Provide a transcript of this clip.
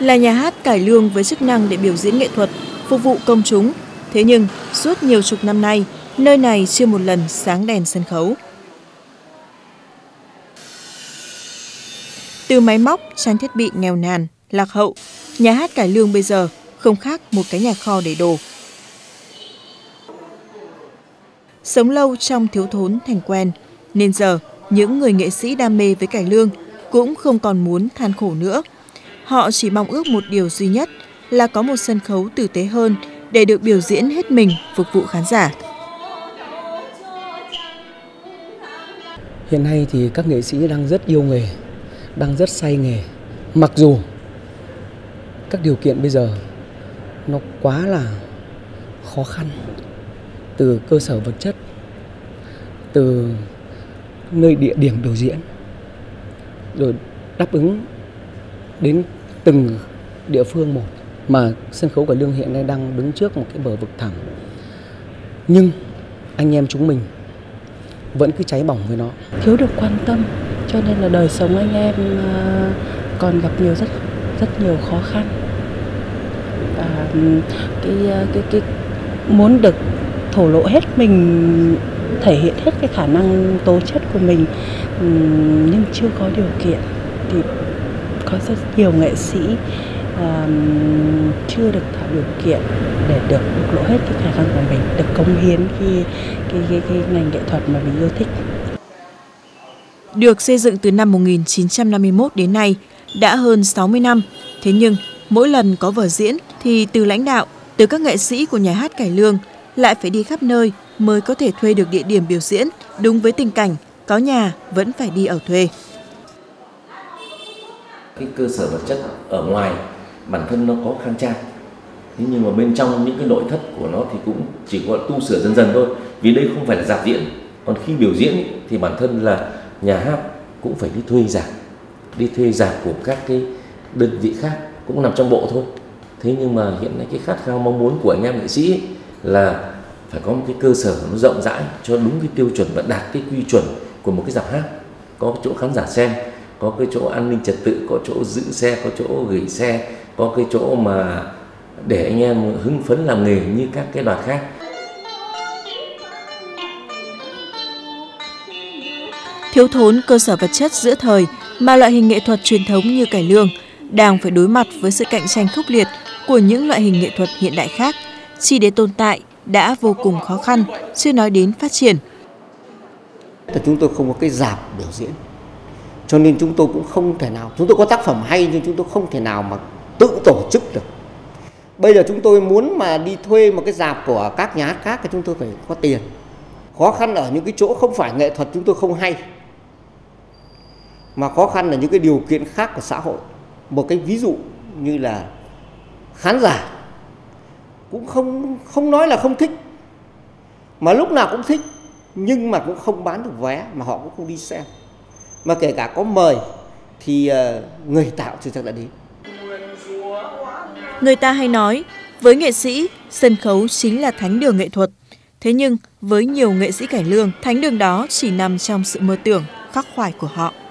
là nhà hát cải lương với chức năng để biểu diễn nghệ thuật, phục vụ công chúng. Thế nhưng, suốt nhiều chục năm nay, nơi này chưa một lần sáng đèn sân khấu. Từ máy móc, trang thiết bị nghèo nàn, lạc hậu, nhà hát cải lương bây giờ không khác một cái nhà kho để đồ. Sống lâu trong thiếu thốn thành quen, nên giờ những người nghệ sĩ đam mê với cải lương cũng không còn muốn than khổ nữa. Họ chỉ mong ước một điều duy nhất là có một sân khấu tử tế hơn để được biểu diễn hết mình phục vụ khán giả. Hiện nay thì các nghệ sĩ đang rất yêu nghề, đang rất say nghề. Mặc dù các điều kiện bây giờ nó quá là khó khăn, từ cơ sở vật chất, từ nơi địa điểm biểu diễn, rồi đáp ứng đến từng địa phương một, mà sân khấu cải lương hiện nay đang đứng trước một cái bờ vực thẳm. Nhưng anh em chúng mình vẫn cứ cháy bỏng với nó. Thiếu được quan tâm cho nên là đời sống anh em còn gặp nhiều rất nhiều khó khăn. Cái muốn được thổ lộ hết mình, thể hiện hết cái khả năng tố chất của mình nhưng chưa có điều kiện, thì có rất nhiều nghệ sĩ chưa được tạo điều kiện để được bộc lộ hết cái khả năng của mình, được cống hiến cái ngành nghệ thuật mà mình yêu thích. Được xây dựng từ năm 1951 đến nay đã hơn 60 năm, thế nhưng mỗi lần có vở diễn thì từ lãnh đạo, từ các nghệ sĩ của nhà hát cải lương lại phải đi khắp nơi mới có thể thuê được địa điểm biểu diễn đúng với tình cảnh, có nhà vẫn phải đi ở thuê. Cái cơ sở vật chất ở ngoài bản thân nó có khang trang, nhưng mà bên trong những cái nội thất của nó thì cũng chỉ gọi tu sửa dần dần thôi, vì đây không phải là rạp diễn. Còn khi biểu diễn thì bản thân là nhà hát cũng phải đi thuê rạp của các cái đơn vị khác cũng nằm trong bộ thôi. Thế nhưng mà hiện nay cái khát khao mong muốn của anh em nghệ sĩ là phải có một cái cơ sở nó rộng rãi cho đúng cái tiêu chuẩn và đạt cái quy chuẩn của một cái rạp hát, có chỗ khán giả xem, có cái chỗ an ninh trật tự, có chỗ giữ xe, có chỗ gửi xe, có cái chỗ mà để anh em hưng phấn làm nghề như các cái đoàn khác. Thiếu thốn cơ sở vật chất giữa thời mà loại hình nghệ thuật truyền thống như cải lương đang phải đối mặt với sự cạnh tranh khốc liệt của những loại hình nghệ thuật hiện đại khác, chỉ để tồn tại đã vô cùng khó khăn, chưa nói đến phát triển. Chúng tôi không có cái rạp biểu diễn, cho nên chúng tôi cũng không thể nào, chúng tôi có tác phẩm hay nhưng chúng tôi không thể nào mà tự tổ chức được. Bây giờ chúng tôi muốn mà đi thuê một cái rạp của các nhà hát khác thì chúng tôi phải có tiền. Khó khăn ở những cái chỗ không phải nghệ thuật chúng tôi không hay, mà khó khăn là những cái điều kiện khác của xã hội. Một cái ví dụ như là khán giả cũng không nói là không thích, mà lúc nào cũng thích, nhưng mà cũng không bán được vé, mà họ cũng không đi xem. Mà kể cả có mời thì người tạo chưa chắc đã đến. Người ta hay nói, với nghệ sĩ, sân khấu chính là thánh đường nghệ thuật. Thế nhưng, với nhiều nghệ sĩ cải lương, thánh đường đó chỉ nằm trong sự mơ tưởng, khắc khoải của họ.